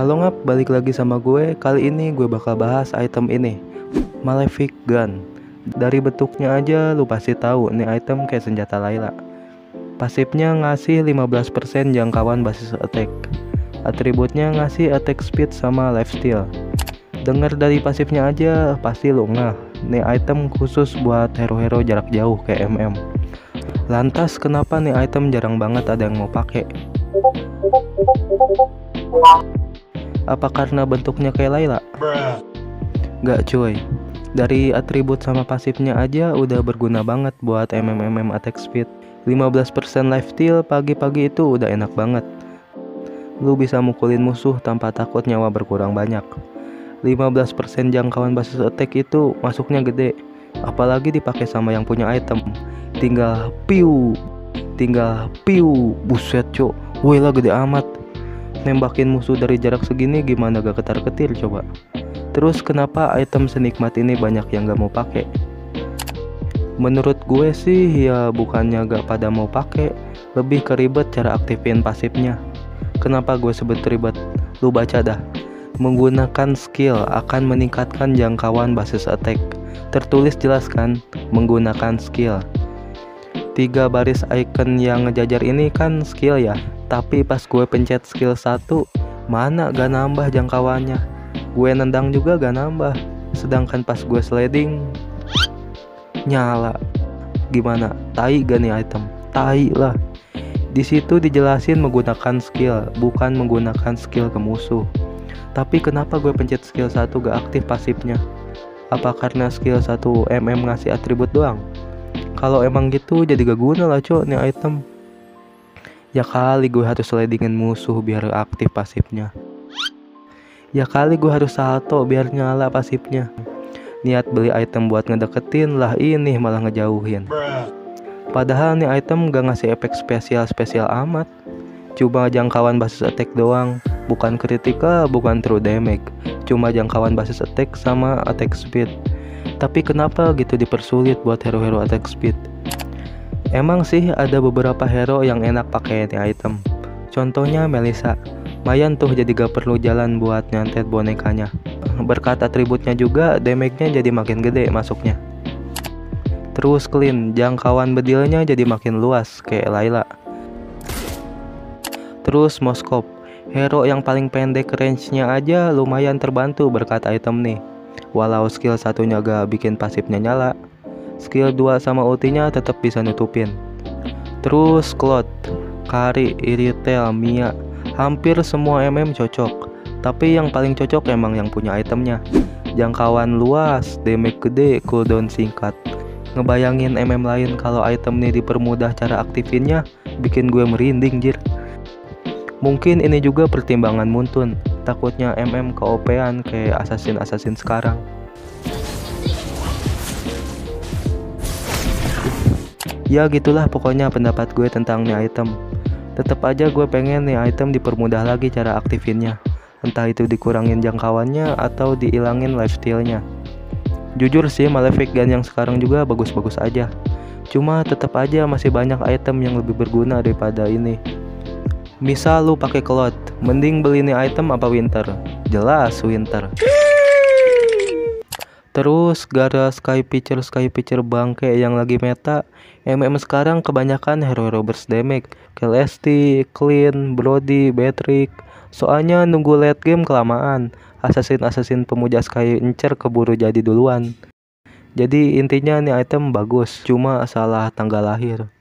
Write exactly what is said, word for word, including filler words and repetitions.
Halo ngap, balik lagi sama gue. Kali ini gue bakal bahas item ini, Malefic Gun. Dari bentuknya aja lu pasti tahu nih item kayak senjata Layla. Pasifnya ngasih lima belas persen jangkauan basis attack. Atributnya ngasih attack speed sama lifesteal. Dengar dari pasifnya aja pasti lu ngah, nih item khusus buat hero-hero jarak jauh kayak M M. Lantas kenapa nih item jarang banget ada yang mau pakai? Apa karena bentuknya kayak Layla? Gak cuy, dari atribut sama pasifnya aja udah berguna banget buat M M M M attack speed. lima belas persen lifesteal pagi-pagi itu udah enak banget. Lu bisa mukulin musuh tanpa takut nyawa berkurang banyak. lima belas persen jangkauan basis attack itu masuknya gede, apalagi dipakai sama yang punya item. Tinggal piu, tinggal piu, buset cok, wela gede amat. Nembakin musuh dari jarak segini gimana gak ketar-ketir coba. Terus kenapa item senikmat ini banyak yang gak mau pakai? Menurut gue sih ya bukannya gak pada mau pakai, lebih keribet cara aktifin pasifnya. Kenapa gue sebut ribet? Lu baca dah. Menggunakan skill akan meningkatkan jangkauan basis attack. Tertulis jelas kan, menggunakan skill. Tiga baris icon yang ngejajar ini kan skill ya. Tapi pas gue pencet skill satu, mana gak nambah jangkauannya. Gue nendang juga gak nambah. Sedangkan pas gue sliding, nyala. Gimana? Tai gak nih item? Tai lah. Di situ dijelasin menggunakan skill, bukan menggunakan skill ke musuh. Tapi kenapa gue pencet skill satu gak aktif pasifnya? Apa karena skill satu M M ngasih atribut doang? Kalau emang gitu jadi gak guna lah cok nih item. Ya kali gue harus slidingin musuh biar aktif pasifnya. Ya kali gue harus salto biar nyala pasifnya. Niat beli item buat ngedeketin, lah ini malah ngejauhin. Padahal nih item gak ngasih efek spesial-spesial amat. Cuma jangkauan basis attack doang. Bukan kritikal, bukan true damage. Cuma jangkauan basis attack sama attack speed. Tapi kenapa gitu dipersulit buat hero-hero attack speed? Emang sih ada beberapa hero yang enak pakai item. Contohnya Melissa. Mayan tuh jadi gak perlu jalan buat nyantet bonekanya. Berkat atributnya juga damage-nya jadi makin gede masuknya. Terus Clean, jangkauan bedilnya jadi makin luas kayak Layla. Terus Moskov, hero yang paling pendek range-nya aja lumayan terbantu berkat item nih. Walau skill satunya gak bikin pasifnya nyala, skill dua sama ultinya tetap bisa nutupin. Terus Claude, Kari, Iritel, Mia, hampir semua M M cocok. Tapi yang paling cocok emang yang punya itemnya. Jangkauan luas, damage gede, cooldown singkat. Ngebayangin M M lain kalau item ini dipermudah cara aktifinnya, bikin gue merinding jir. Mungkin ini juga pertimbangan muntun, takutnya M M ke O P-an kayak assassin-assassin sekarang. Ya gitulah pokoknya pendapat gue tentang nih item. Tetap aja gue pengen nih item dipermudah lagi cara aktifinnya. Entah itu dikurangin jangkauannya atau dihilangin lifestealnya. Jujur sih Malefic Gun yang sekarang juga bagus-bagus aja. Cuma tetap aja masih banyak item yang lebih berguna daripada ini. Misal lu pakai Claude, mending beli nih item apa Winter? Jelas Winter. Terus gara Sky Piercer Sky Piercer bangke yang lagi meta, M M sekarang kebanyakan hero-hero bersdamage, Kestie, Clean, Brody, Beatrix. Soalnya nunggu late game kelamaan, assassin-assassin pemuja Sky Piercer keburu jadi duluan. Jadi intinya nih item bagus, cuma salah tanggal lahir.